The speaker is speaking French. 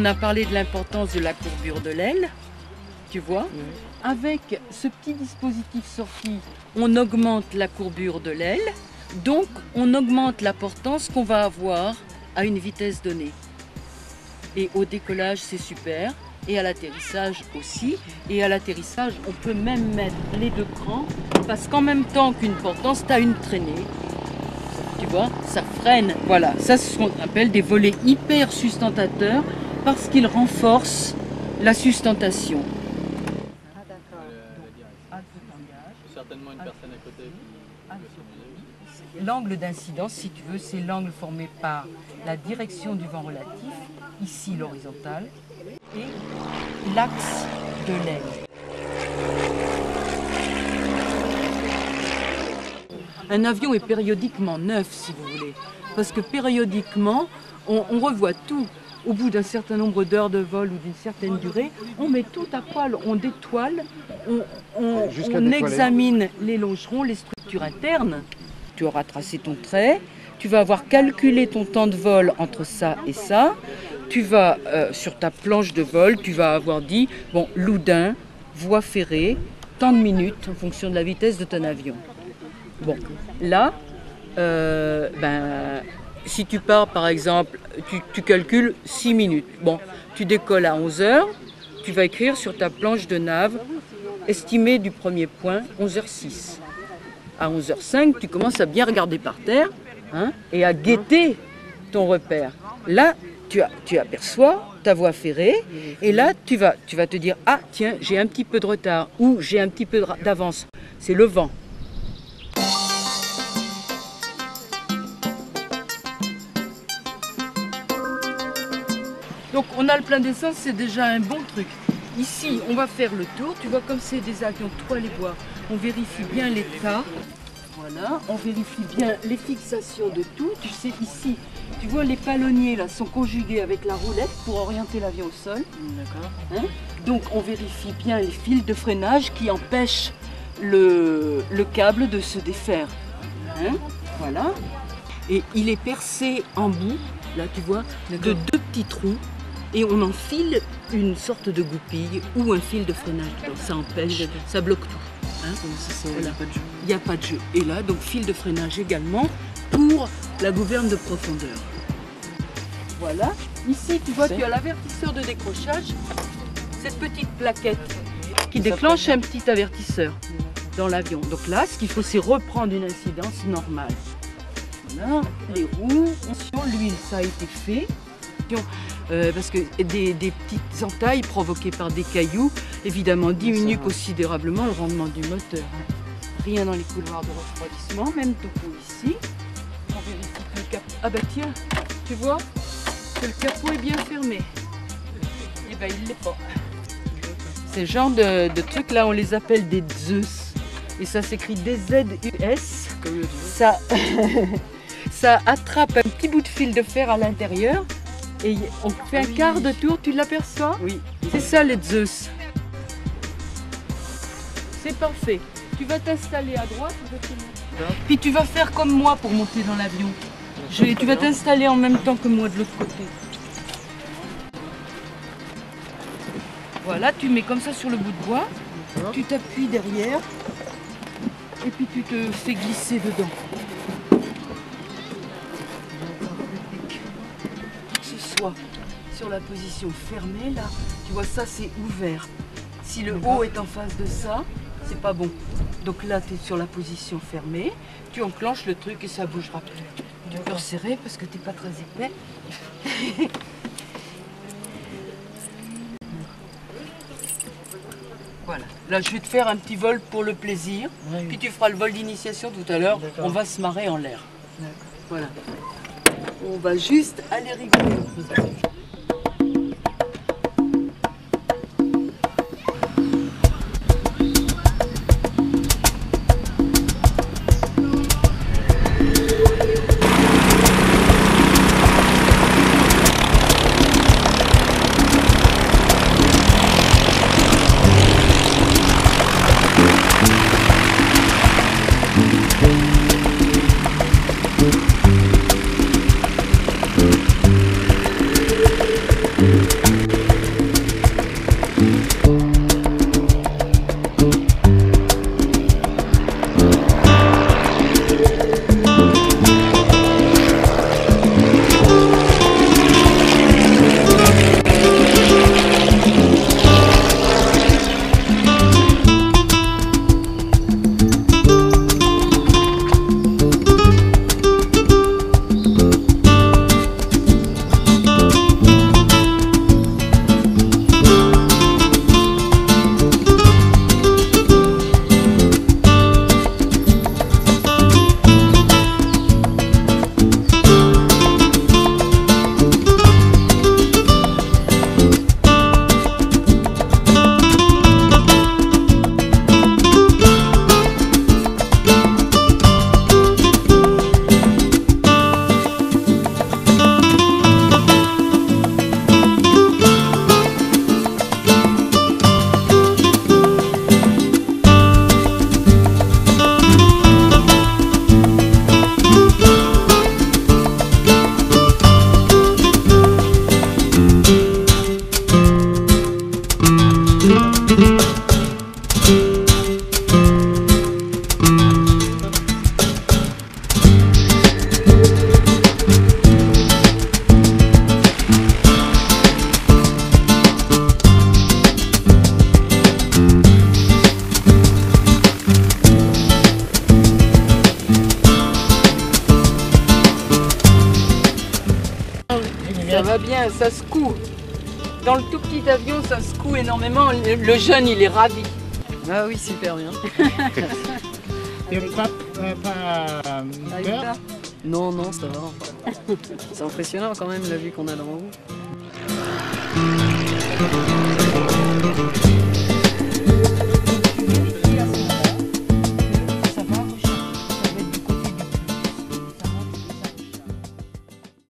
On a parlé de l'importance de la courbure de l'aile, tu vois. Oui. Avec ce petit dispositif sorti, on augmente la courbure de l'aile, donc on augmente la portance qu'on va avoir à une vitesse donnée. Et au décollage, c'est super, et à l'atterrissage aussi. Et à l'atterrissage, on peut même mettre les deux crans, parce qu'en même temps qu'une portance, tu as une traînée. Tu vois, ça freine. Voilà, ça, c'est ce qu'on appelle des volets hyper sustentateurs, parce qu'ils renforcent la sustentation. Ah d'accord. Certainement une personne à côté. L'angle d'incidence, si tu veux, c'est l'angle formé par la direction du vent relatif, ici l'horizontale, et l'axe de l'aile. Un avion est périodiquement neuf, si vous voulez, parce que périodiquement, on revoit tout. Au bout d'un certain nombre d'heures de vol ou d'une certaine durée, on met tout à poil, on détoile, on examine les longerons, les structures internes. Tu auras tracé ton trait, tu vas avoir calculé ton temps de vol entre ça et ça, tu vas, sur ta planche de vol, tu vas avoir dit, bon, Loudun, voie ferrée, tant de minutes en fonction de la vitesse de ton avion. Bon, là, si tu pars par exemple, tu calcules 6 minutes. Bon, tu décolles à 11h, tu vas écrire sur ta planche de nav, estimé du premier point, 11h06. À 11h05, tu commences à bien regarder par terre, hein, et à guetter ton repère. Là, tu aperçois ta voie ferrée et là, tu vas te dire « Ah, tiens, j'ai un petit peu de retard » ou « J'ai un petit peu d'avance ». C'est le vent. Donc, on a le plein d'essence, c'est déjà un bon truc. Ici, on va faire le tour. Tu vois, comme c'est des avions toile et bois, on vérifie bien l'état. Voilà, on vérifie bien les fixations de tout. Tu sais, ici, tu vois, les palonniers là, sont conjugués avec la roulette pour orienter l'avion au sol. D'accord. Hein? Donc, on vérifie bien les fils de freinage qui empêchent le câble de se défaire. Hein? Voilà. Et il est percé en bout, là, tu vois, de deux petits trous. Et on enfile une sorte de goupille ou un fil de freinage. Donc, ça empêche, ça bloque tout. Hein, voilà. Il n'y a pas de jeu. Et là, donc fil de freinage également pour la gouverne de profondeur. Voilà. Ici, tu vois, tu as l'avertisseur de décrochage. Cette petite plaquette qui déclenche un petit avertisseur dans l'avion. Donc là, ce qu'il faut, c'est reprendre une incidence normale. Voilà. Les roues, l'huile, ça a été fait. Parce que des petites entailles provoquées par des cailloux, évidemment, diminuent considérablement le rendement du moteur. Rien dans les couloirs de refroidissement, même topo ici. On vérifie que le capot... Ah bah tiens, tu vois que le capot est bien fermé. Et ben il l'est pas. Ces genres de trucs là, on les appelle des Zeus. Et ça s'écrit DZUS. Ça, ça attrape un petit bout de fil de fer à l'intérieur. Et on fait un quart de tour, tu l'aperçois? Oui. C'est ça les Zeus. C'est parfait. Tu vas t'installer à droite. Puis tu vas faire comme moi pour monter dans l'avion. Tu vas t'installer en même temps que moi de l'autre côté. Voilà, tu mets comme ça sur le bout de bois. Tu t'appuies derrière. Et puis tu te fais glisser dedans. Sur la position fermée, là, tu vois, ça c'est ouvert. Si le haut est en face de ça, c'est pas bon. Donc là, tu es sur la position fermée, tu enclenches le truc et ça bougera plus. Tu peux resserrer parce que t'es pas très épais. Voilà. Là, je vais te faire un petit vol pour le plaisir. Oui. Puis tu feras le vol d'initiation tout à l'heure. On va se marrer en l'air. Voilà. On va juste aller rigoler. Ça va bien, ça secoue. Dans le tout petit avion, ça secoue énormément. Le jeune, il est ravi. Ah oui, super bien. Et pas peur? Non, non, ça va. C'est impressionnant quand même la vue qu'on a devant vous.